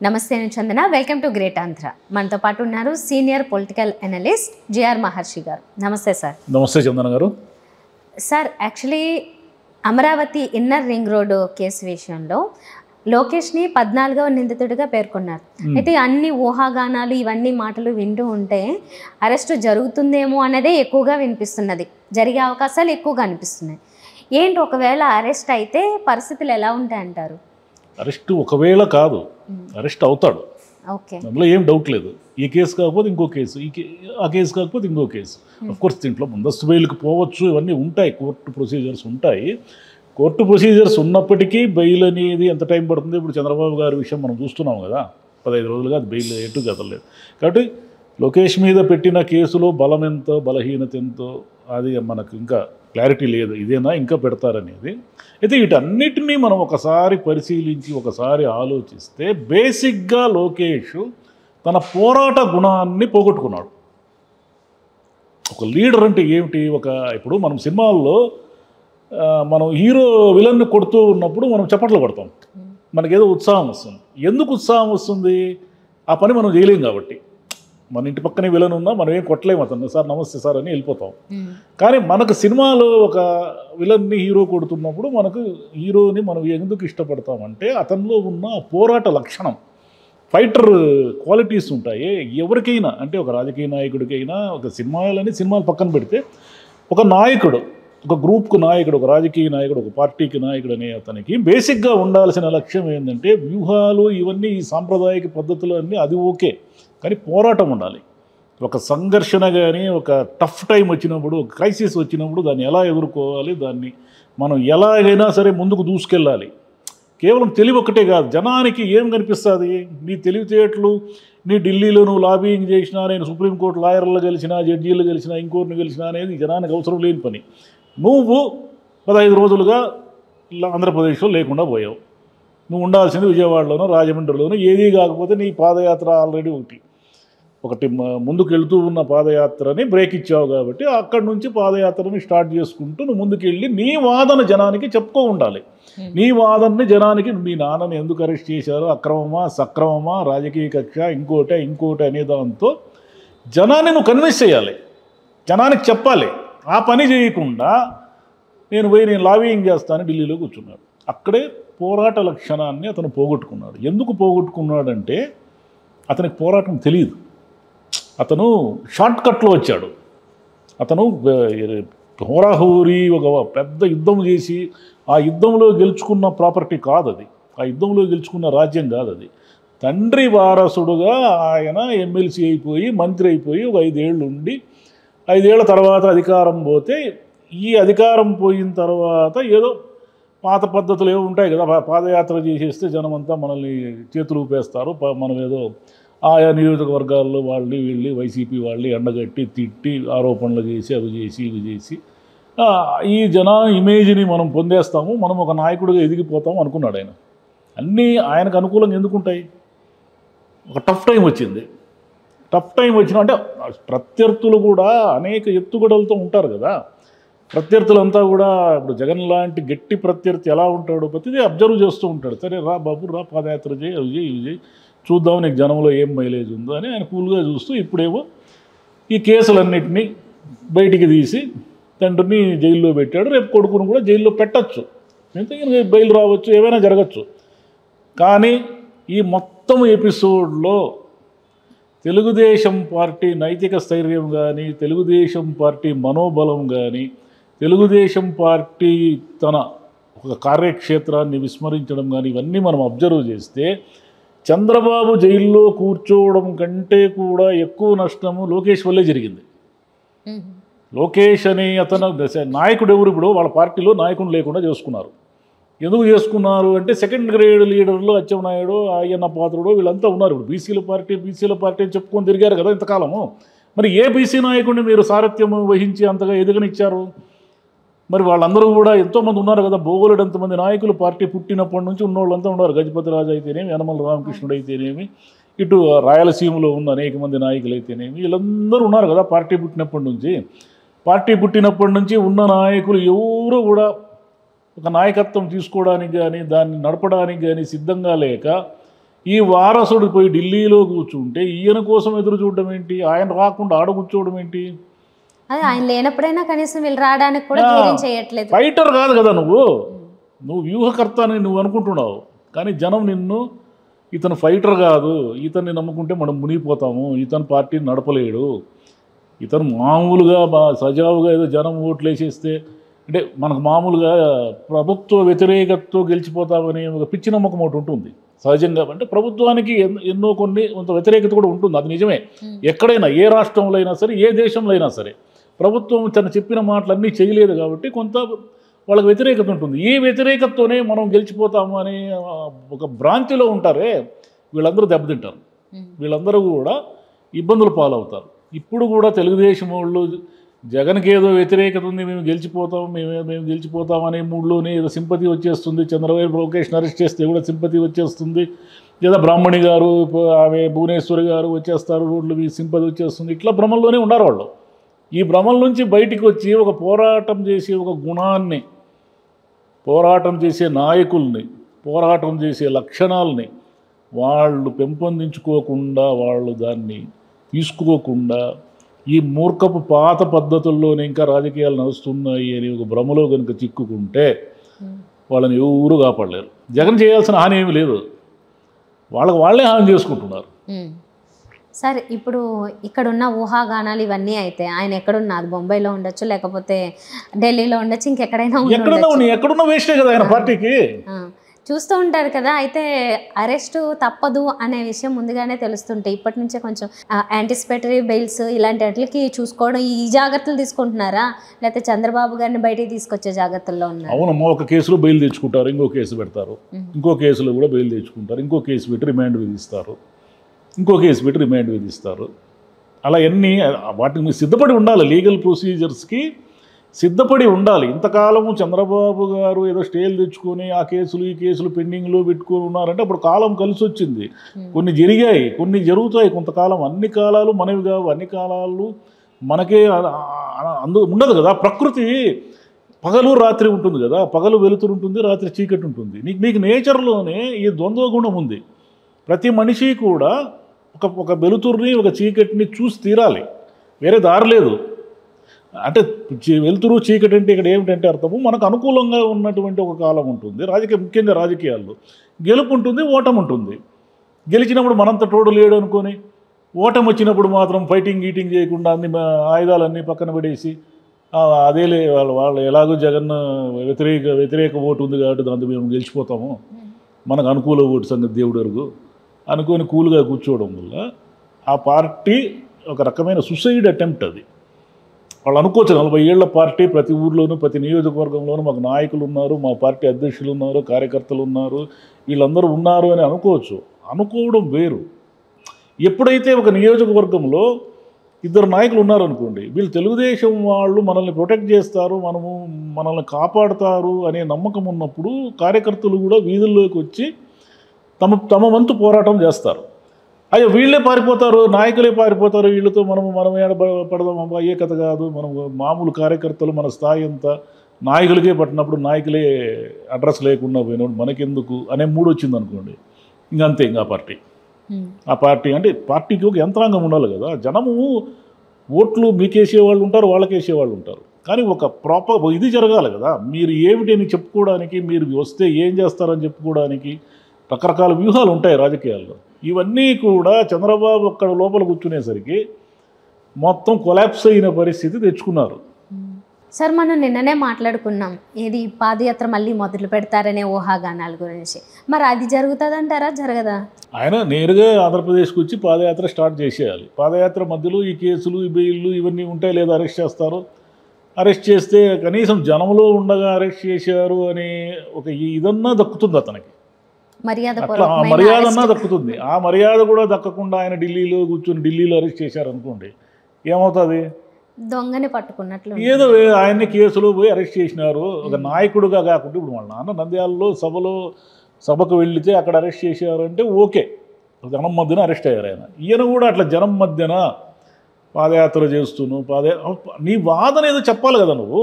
Namaste Chandana, welcome to Great Antra. Mantapatu Naru, Senior Political Analyst, J.R. Maharshigar. Namaste sir. Namaste Jananagaru. Sir, actually, Amaravati Inner Ring Road case vishayamlo Lokeshni Padnalga Ninditudiga Perkonar. Iti Anni Wohaganali, Vandi Matalu Windu Hunte, Arrestu Jarutundemo anade Ekuga Vinpisunadi, Jariga Kasal Ekugan Pisune. Yen Tokavela arrest Aite, Parsitil allowed Antaru. Arrest to Okavela Kadu, arrest outer. Okay. I doubt leather. E case carpet in go case, a case carpet in go case. Of course, the swell power true and untai court to procedures untai. Court to procedures unapatiki, bail any at the time but they would Chandrababu Visham on Bustunanga, but I got bail together. Katu Lokeshmi the Petina Casolo, Balamenta, Balahina Tinto, Adi Manakinka. Clarity లేదు ఇదేనా ఇంకా పెడతారు అనేది అయితే వీటన్నిటిని మనం ఒకసారి పరిశీలించి ఒకసారి ఆలోచిస్తే బేసిక్ గా లోకేష్ తన పోరాట గుణాన్ని పోగొట్టుకున్నాడు ఒక లీడర్ అంటే ఏంటి ఒక ఇప్పుడు మనం సినిమాల్లో మనం హీరో విలన్ ని కొడుతూ ఉన్నప్పుడు మనం చప్పట్లు కొడతాం మనకి ఏదో ఉత్సాహం వస్తుంది ఎందుకు ఉత్సాహం వస్తుంది ఆ పని మనం చేయలేం కాబట్టి మన ఇంటి పక్కనే విలన్ ఉన్నా మనం ఏం కొట్టలేం అతను సార్ నమస్తే సార్ అని వెళ్ళిపోతాం కానీ మనకు సినిమాలో ఒక విలన్ ని హీరో కొడుతున్నప్పుడు మనకు హీరోని మనం ఎందుకు ఇష్టపడతాం అంటే అతనిలో ఉన్న పోరాట లక్షణం ఫైటర్ క్వాలిటీస్ ఉంటాయి ఎవరికైనా అంటే ఒక రాజకీయ నాయకుడికైనా ఒక సినిమాలని సినిమాల పక్కన పెడితే ఒక నాయకుడు ఒక గ్రూప్ కు నాయకుడు ఒక రాజకీయ నాయకుడు ఒక పార్టీకి నాయకుడు అనే అతనికి బేసిక్ గా ఉండాల్సిన లక్ష్యం ఏందంటే వ్యూహాలు ఇవన్నీ ఈ సాంప్రదాయిక పద్ధతులు అన్నీ అది ఓకే కానీ పోరాటం ఉండాలి ఒక సంఘర్షణ గాని ఒక టఫ్ టైం వచ్చినప్పుడు ఒక క్రైసిస్ వచ్చినప్పుడు దాన్ని ఎలా ఎదుర్కోవాలి దాన్ని మనం ఎలాగైనా సరే ముందుకు దూసుకెళ్ళాలి కేవలం తెలివి ఒకటే కాదు జనానికి ఏం కనిపిస్తది నీ తెలివితేటలు నీ ఢిల్లీలో నువ్వు లాబింగ్ చేసినా నేను సుప్రీంకోర్టు లాయర్లు గెలిచినా జడ్జీలు గెలిచినా ఇంకోర్టును గెలిచినా అనేది జనానికి అవసరం లేని పని నువ్వు 15 రోజులుగా ఆంధ్రప్రదేశ్లో లేకుండా పోయావు నువ్వు ఉండాల్సింది విజయవాడలోనో రాజమండ్రిలోనో ఏది కాకపోతే నీ పాదయాత్ర ఆల్రెడీ ఒకటి ముందుకు వెళ్తూ ఉన్న పాదయాత్రని బ్రేక్ ఇచ్చావు కాబట్టి అక్కడ నుంచి పాదయాత్రని స్టార్ట్ చేసుకుంటూ నువ్వు ముందుకు వెళ్ళి నీ వాదన జనానికి చెప్పుకో ఉండాలి నీ వాదనని జనానికి మీ నాన్నని ఎందుకు అరెస్ట్ చేశారు అక్రమమా సక్రమమా రాజకీయ కక్ష ఇంకోట అనే దాంతో జనాన్ని నువ్వు కన్విన్స్ చేయాలి జనానికి చెప్పాలి ఆ పని చేయకుండా నేను పోయి నేను లాబింగ్ చేస్తానని ఢిల్లీలో కూర్చున్నాడు అక్కడే పోరాట లక్షణాన్ని అతను పోగొట్టుకున్నాడు ఎందుకు పోగొట్టుకున్నాడంటే అతనికి పోరాటం తెలియదు అతను షార్ట్ కట్లో వచ్చాడు అతను హోరాహోరీ ఒక పెద్ద యుద్ధం చేసి ఆ యుద్ధంలో గెలుచుకున్న ప్రాపర్టీ కాదు అది ఆ యుద్ధంలో గెలుచుకున్న రాజ్యం కాదు అది తండ్రి వారసుడుగా ఆయన ఎమ్మెల్సీ అయిపోయి మంత్రి అయిపోయి ఒక 5 ఏళ్ళు ఉండి 5 ఏళ్ల తర్వాత అధికారం పోతే ఈ అధికారం పోయిన తర్వాత ఏదో పాత పద్ధతులు ఏవో ఉంటాయి కదా పాదయాత్ర చేసేస్తే జనమంతా మనల్ని చేతులు ఊపేస్తారు మనం ఏదో ఆయా నియోజకవర్గాల్లో వాళ్ళు వీళ్ళు వైసీపీ వాళ్ళు ఎండగట్టి తిట్టి ఆరోపణలు చేసి అవి చేసి ఇవి చేసి ఈ జన ఇమేజ్ని మనం పొందేస్తాము మనం ఒక నాయకుడిగా ఎదిగిపోతాం అనుకున్నాడు ఆయన అన్నీ ఆయనకు అనుకూలంగా ఎందుకుంటాయి ఒక టఫ్ టైం వచ్చింది టఫ్ టైం వచ్చిన అంటే ప్రత్యర్థులు కూడా అనేక ఎత్తుగడలతో ఉంటారు కదా ప్రత్యర్థులంతా కూడా ఇప్పుడు జగన్ లాంటి గట్టి ప్రత్యర్థి ఎలా ఉంటాడో ప్రతిదీ అబ్జర్వ్ చేస్తూ ఉంటాడు సరే రా బాబు రా పాదయాత్ర చేయి అవి చేయి ఇవి చేయి చూద్దాం నీకు జనంలో ఏం మైలేజ్ ఉందో అని ఆయన కూల్గా చూస్తూ ఇప్పుడేమో ఈ కేసులన్నింటినీ బయటికి తీసి తండ్రిని జైల్లో పెట్టాడు రేపు కొడుకును కూడా జైల్లో పెట్టచ్చు ఎందుకంటే బెయిల్ రావచ్చు ఏమైనా జరగచ్చు కానీ ఈ మొత్తం ఎపిసోడ్లో తెలుగుదేశం పార్టీ నైతిక స్థైర్యం కానీ తెలుగుదేశం పార్టీ మనోబలం కానీ తెలుగుదేశం పార్టీ తన ఒక కార్యక్షేత్రాన్ని విస్మరించడం కానీ ఇవన్నీ మనం అబ్జర్వ్ చేస్తే చంద్రబాబు జైల్లో కూర్చోవడం కంటే కూడా ఎక్కువ నష్టము లోకేష్ వల్లే జరిగింది లోకేష్ అని అతను నాయకుడు ఎవరు ఇప్పుడు వాళ్ళ పార్టీలో నాయకుడు లేకుండా చేసుకున్నారు ఎందుకు చేసుకున్నారు అంటే సెకండ్ గ్రేడ్ లీడర్లు అచ్చెన్నాయుడు అయ్యన్న పాత్రుడు వీళ్ళంతా ఉన్నారు ఇప్పుడు బీసీల పార్టీ చెప్పుకొని తిరిగారు కదా ఇంతకాలము మరి ఏ బీసీ నాయకుడిని మీరు సారథ్యం వహించి అంతగా ఎదుగనిచ్చారు మరి వాళ్ళందరూ కూడా ఎంతోమంది ఉన్నారు కదా భూగోళుడు ఎంతమంది నాయకులు పార్టీ పుట్టినప్పటి నుంచి ఉన్నోళ్ళంతా ఉన్నారు గజపతి రాజు అయితేనేమి యనమల రామకృష్ణుడు అయితేనేమి ఇటు రాయలసీమలో ఉన్న అనేక మంది నాయకులు అయితేనేమి వీళ్ళందరూ ఉన్నారు కదా పార్టీ పుట్టినప్పటి నుంచి ఉన్న నాయకులు ఎవరు కూడా ఒక నాయకత్వం తీసుకోవడానికి కానీ దాన్ని నడపడానికి కానీ సిద్ధంగా లేక ఈ వారసుడు పోయి ఢిల్లీలో కూర్చుంటే ఈయన కోసం ఎదురు చూడడం ఏంటి? ఆయన రాకుండా ఆడ కూర్చోవడం ఏంటి? ఆయన లేనప్పుడైనా కనీసం వీళ్ళు రావడానికి కూడా ధైర్యం చేయట్లేదు. ఫైటర్ కాదు కదా నువ్వు, నువ్వు వ్యూహకర్త అని నువ్వు అనుకుంటున్నావు, కానీ జనం నిన్ను ఇతను ఫైటర్ కాదు, ఇతన్ని నమ్ముకుంటే మనం మునిగిపోతాము, ఇతను పార్టీని నడపలేడు, ఇతను మామూలుగా సజావుగా ఏదో జనం ఓట్లు వేసేస్తే అంటే మనకు మామూలుగా ప్రభుత్వ వ్యతిరేకతతో గెలిచిపోతామని ఒక పిచ్చి నమ్మకం ఒకటి ఉంటుంది సహజంగా. అంటే ప్రభుత్వానికి ఎన్నో కొన్ని కొంత వ్యతిరేకత కూడా ఉంటుంది, అది నిజమే. ఎక్కడైనా ఏ రాష్ట్రంలో అయినా సరే ఏ దేశంలో అయినా సరే ప్రభుత్వం తను చెప్పిన మాటలన్నీ చేయలేదు కాబట్టి కొంత వాళ్ళకి వ్యతిరేకత ఉంటుంది. ఈ వ్యతిరేకతతోనే మనం గెలిచిపోతాము అని ఒక భ్రాంతిలో ఉంటారే వీళ్ళందరూ, దెబ్బతింటారు వీళ్ళందరూ కూడా, ఇబ్బందులు పాలవుతారు. ఇప్పుడు కూడా తెలుగుదేశం వాళ్ళు జగన్కి ఏదో వ్యతిరేకత ఉంది, మేము గెలిచిపోతాం, మేము గెలిచిపోతామనే మూడులోనే ఏదో సింపతి వచ్చేస్తుంది, చంద్రబాబు లోకేష్ని అరెస్ట్ చేస్తే కూడా సింపతి వచ్చేస్తుంది, లేదా బ్రాహ్మణి గారు ఆమె భువనేశ్వరి గారు వచ్చేస్తారు రోడ్లు మీ సింపతి వచ్చేస్తుంది, ఇట్లా భ్రమల్లోనే ఉన్నారు వాళ్ళు. ఈ భ్రమల నుంచి బయటికి వచ్చి ఒక పోరాటం చేసే ఒక గుణాన్ని, పోరాటం చేసే నాయకుల్ని, పోరాటం చేసే లక్షణాలని వాళ్ళు పెంపొందించుకోకుండా, వాళ్ళు దాన్ని తీసుకోకుండా ఈ మూర్ఖపు పాత పద్ధతుల్లోనే ఇంకా రాజకీయాలు నడుస్తున్నాయి అని ఒక భ్రమలో కనుక చిక్కుకుంటే వాళ్ళని ఎవరు కాపాడలేరు. జగన్ చేయాల్సిన హాని ఏమీ లేదు, వాళ్ళకి వాళ్ళే హాని చేసుకుంటున్నారు. సార్, ఇప్పుడు ఇక్కడ ఉన్న ఊహాగానాలు ఇవన్నీ అయితే ఆయన ఎక్కడున్నా, అది బొంబాయిలో ఉండొచ్చు, లేకపోతే ఢిల్లీలో ఉండొచ్చు, ఇంకెక్కడైనా ఎక్కడున్నా వేస్టే కదా ఆయన పార్టీకి. చూస్తూ ఉంటారు కదా, అయితే అరెస్టు తప్పదు అనే విషయం ముందుగానే తెలుస్తుంటే ఇప్పటి నుంచే కొంచెం యాంటిసిపేటరీ బెయిల్స్ ఇలాంటి వాటికి చూసుకోవడం, ఈ జాగ్రత్తలు తీసుకుంటున్నారా, లేకపోతే చంద్రబాబు గారిని బయటికి తీసుకొచ్చే జాగ్రత్తల్లో ఉన్నారు? అవునమ్మా, ఒక కేసులో బెయిల్ తెచ్చుకుంటారు, ఇంకో కేసు పెడతారు, ఇంకో కేసులో కూడా బెయిల్ తెచ్చుకుంటారు, ఇంకో కేసు పెట్టి రిమాండ్ విధిస్తారు, ఇంకో కేసు పెట్టి రిమాండ్ విధిస్తారు. అలా అన్నీ వాటికి సిద్ధపడి ఉండాలి, లీగల్ ప్రొసీజర్స్కి సిద్ధపడి ఉండాలి. ఇంతకాలము చంద్రబాబు గారు ఏదో స్టేలు తెచ్చుకొని ఆ కేసులు ఈ కేసులు పెండింగ్లో పెట్టుకొని ఉన్నారంటే అప్పుడు కాలం కలిసి వచ్చింది, కొన్ని జరిగాయి, కొన్ని జరుగుతాయి కొంతకాలం. అన్ని కాలాలు మనవి కావు, అన్ని కాలాలు మనకే ఉండదు కదా. ప్రకృతి పగలు రాత్రి ఉంటుంది కదా, పగలు వెలుతురు ఉంటుంది, రాత్రి చీకటి ఉంటుంది. నీకు నేచర్లోనే ఈ ద్వంద్వ గుణం ఉంది. ప్రతి మనిషి కూడా ఒక వెలుతురుని ఒక చీకటిని చూసి తీరాలి, వేరే దారి లేదు. అంటే వెలుతురు చీకటి అంటే ఇక్కడ ఏమిటంటే అర్థము, మనకు అనుకూలంగా ఉన్నటువంటి ఒక కాలం ఉంటుంది రాజకీయ, ముఖ్యంగా రాజకీయాల్లో గెలుపు ఉంటుంది, ఓటమి ఉంటుంది. గెలిచినప్పుడు మనంత తోడు లేడు అనుకొని ఓటమి వచ్చినప్పుడు మాత్రం ఫైటింగ్ గీటింగ్ చేయకుండా అన్ని ఆయుధాలన్నీ పక్కన పడేసి అదేలే వాళ్ళు ఎలాగో జగన్ వ్యతిరేక ఓటు ఉంది కాబట్టి దాంతో మేము గెలిచిపోతాము, మనకు అనుకూల ఓటు సంగతి దేవుడు అరుగు అనుకొని కూల్గా కూర్చోవడం వల్ల ఆ పార్టీ ఒక రకమైన సూసైడ్ అటెంప్ట్. అది వాళ్ళు అనుకోవచ్చు, 40 ఏళ్ల పార్టీ, ప్రతి ఊర్లోనూ ప్రతి నియోజకవర్గంలోనూ మాకు నాయకులు ఉన్నారు, మా పార్టీ అధ్యక్షులు ఉన్నారు, కార్యకర్తలు ఉన్నారు, వీళ్ళందరూ ఉన్నారు అని అనుకోవచ్చు. అనుకోవడం వేరు. ఎప్పుడైతే ఒక నియోజకవర్గంలో ఇద్దరు నాయకులు ఉన్నారనుకోండి, వీళ్ళు తెలుగుదేశం వాళ్ళు మనల్ని ప్రొటెక్ట్ చేస్తారు, మనల్ని కాపాడుతారు అనే నమ్మకం ఉన్నప్పుడు కార్యకర్తలు కూడా వీధుల్లోకి వచ్చి తమ వంతు పోరాటం చేస్తారు. అయ్యో వీళ్ళే పారిపోతారు, నాయకులే పారిపోతారు, వీళ్ళతో మనం ఏడ పడదాం అయ్యే కథ కాదు. మనం మామూలు కార్యకర్తలు మన స్థాయి అంతా నాయకులకే పట్టినప్పుడు నాయకులే అడ్రస్ లేకుండా పోయినప్పుడు మనకెందుకు అనే మూడు వచ్చింది అనుకోండి, ఇంకంతే. ఇంకా ఆ పార్టీ అంటే పార్టీకి ఒక యంత్రాంగం ఉండాలి కదా. జనము ఓట్లు మీకేసేవాళ్ళు ఉంటారు, వాళ్ళకేసేవాళ్ళు ఉంటారు, కానీ ఒక ప్రాపర్ ఇది జరగాలి కదా. మీరు ఏమిటని చెప్పుకోవడానికి, మీరు వస్తే ఏం చేస్తారని చెప్పుకోవడానికి రకరకాల వ్యూహాలు ఉంటాయి రాజకీయాల్లో. ఇవన్నీ కూడా చంద్రబాబు అక్కడ లోపల కూర్చునేసరికి మొత్తం కొలాప్స్ అయిన పరిస్థితి తెచ్చుకున్నారు. సార్, మనం నిన్ననే మాట్లాడుకున్నాం ఏది, పాదయాత్ర మళ్ళీ మొదలు పెడతారనే ఊహాగానాల గురించి. మరి అది జరుగుతుందంటారా, జరగదా? ఆయన నేరుగా ఆంధ్రప్రదేశ్కి వచ్చి పాదయాత్ర స్టార్ట్ చేసేయాలి. పాదయాత్ర మధ్యలో ఈ కేసులు, ఈ బెయిళ్ళు ఇవన్నీ ఉంటాయి, లేదా అరెస్ట్ చేస్తారు. అరెస్ట్ చేస్తే కనీసం జనంలో ఉండగా అరెస్ట్ చేశారు అనే ఒక ఇదన్నా దక్కుతుంది అతనికి, మర్యాదన్నా దక్కుతుంది. ఆ మర్యాద కూడా దక్కకుండా ఆయన ఢిల్లీలో కూర్చొని ఢిల్లీలో అరెస్ట్ చేశారు అనుకోండి, ఏమవుతుంది? దొంగని పట్టుకున్నట్లు. ఏదో ఆయన్ని కేసులో పోయి అరెస్ట్ చేసినారు ఒక నాయకుడుగా కాకుండా. ఇప్పుడు వాళ్ళ నాన్న నంద్యాలలో సభకు వెళితే అక్కడ అరెస్ట్ చేశారంటే ఓకే, జనం మధ్యన అరెస్ట్ అయ్యారు ఆయన. ఈయన కూడా అట్లా జనం మధ్యన పాదయాత్ర చేస్తున్నావు, నీ వాదన ఏదో చెప్పాలి కదా. నువ్వు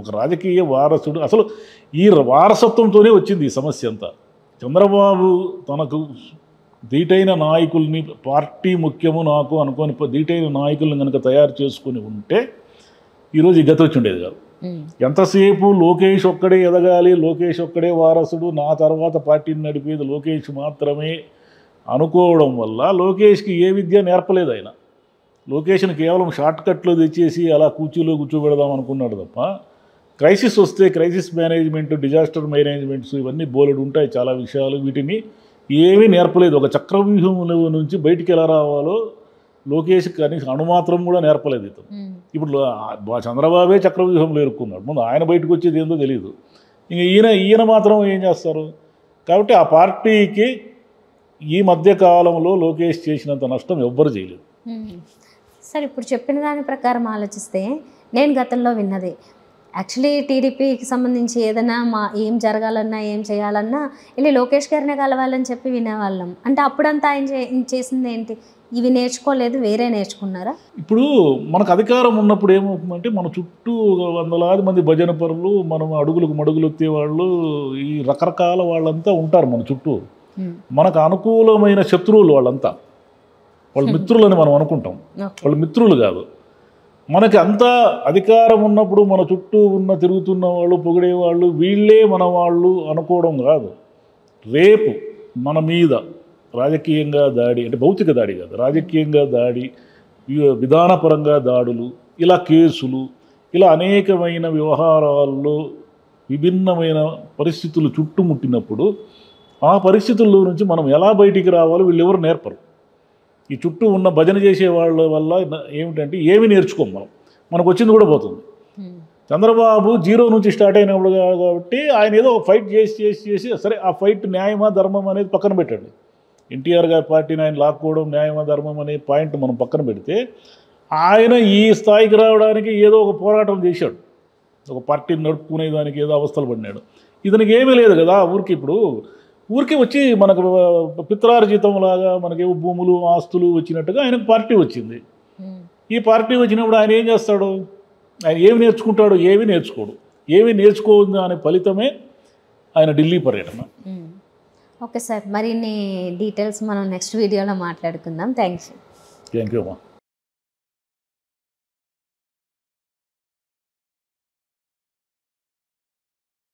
ఒక రాజకీయ వారసుడు, అసలు ఈ వారసత్వంతోనే వచ్చింది ఈ సమస్య అంతా. Chandrababu Tanaku Detaina Naikulni Party Mukyamunako and Konipa Detaina Naikul and Katayar Cheskuni Unte, Iroji Gatuchundeza. Yantasepu, Lokesh Okade, Adagali, Lokesh Okade, Varasudu, Natarwata Party Nadipi, the Lokesh Matrame, Anukodam Valla, Lokesh Ki Yevidya Nerpaledaina. Location Kayalam shortcut to the Chesi, Ala Kuchulo, Kuchuva, Kunadapa. Crisis was the crisis management to disaster management, so even the Bolodunta, Chala Vishal, Vitini, even airplay, the Chakravi, Bait Kalavalo, Lokesh Kanis, Hanumatramud and airplay. If Chandrababu, Chakravi, Lurkuna, I know by Kuchi, the end of the Lidu. In a year, Matram, Yasaro, Kauta, a party, Ye Madhya Kalamlo, Lokesh Chesna, the Nastam, Obergil. Sir, if you have Prakarmalachiste, Nain Gatalo Vinade. Actually, TDP summoning Chedanama, Em Jargalana, Em Chayalana, Ili Lokesh Karnakalaval and Chepi Vinavalam, and Apudanta in Chasen the even age call at the Vera and H Kunara. Pudu, Manakadikara, Monapude movement, Manachutu, Vandalaman, the Bajana Perlu, Manamadu, Maduguluti, Varlu, Rakarkala, Valanta, Untar Manchutu, Manakanukulo, Maina Shatru, Valanta. All Mitrul and Manakuntam. All Mitrul Manakanta, Adikara, Munapudu, Manachutu, Natirutuna, Alu Pogre, Alu, Vile, Manavalu, Anakodam Radu, Rape, Manamida, Rajakianga, Daddy, and Bautika Daddy, Rajakianga, Daddy, Vidana Paranga, Dadulu, Ila Kesulu, Ila Aneka Vaina, Vivahara, Alu, Vibina Vaina, Parisitul Chutumutina Pudu, Ah Parisitul Manam, Yala Baitikra, will live near Peru. ఈ చుట్టూ ఉన్న భజన చేసే వాళ్ళ వల్ల ఏమంటంటే ఏమీ నేర్చుకోము మనం మనకు వచ్చింది కూడా పోతుంది చంద్రబాబు జీరో నుంచి స్టార్ట్ అయినప్పుడు కాబట్టి ఆయన ఏదో ఫైట్ చేసి సరే ఆ ఫైట్ న్యాయమా ధర్మం అనేది పక్కన పెట్టండి ఎన్టీఆర్ గారి పార్టీని ఆయన లాక్కోవడం న్యాయమా ధర్మం అనే పాయింట్ మనం పక్కన పెడితే ఆయన ఈ స్థాయికి రావడానికి ఏదో ఒక పోరాటం చేశాడు ఒక పార్టీని నడుపుకునే దానికి ఏదో అవస్థలు పడ్డాడు ఇతనికి ఏమీ లేదు కదా ఊరికి ఇప్పుడు ఊరికి వచ్చి మనకు పిత్రార్జితం లాగా మనకి భూములు ఆస్తులు వచ్చినట్టుగా ఆయనకు పార్టీ వచ్చింది ఈ పార్టీ వచ్చినప్పుడు ఆయన ఏం చేస్తాడు ఆయన ఏమి నేర్చుకుంటాడు ఏమీ నేర్చుకోడు ఏమీ నేర్చుకోదు అనే ఫలితమే ఆయన ఢిల్లీ పర్యటన ఓకే సార్ మరిన్ని డీటెయిల్స్ మనం నెక్స్ట్ వీడియోలో మాట్లాడుకుందాం థాంక్స్ థాంక్యూ అమ్మా